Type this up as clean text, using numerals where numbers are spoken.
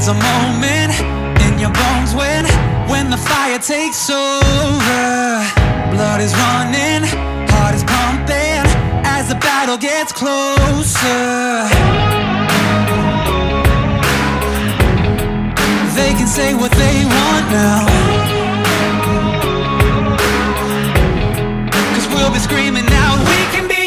There's a moment in your bones when the fire takes over. Blood is running, heart is pumping as the battle gets closer. They can say what they want now, 'cause we'll be screaming out, we can be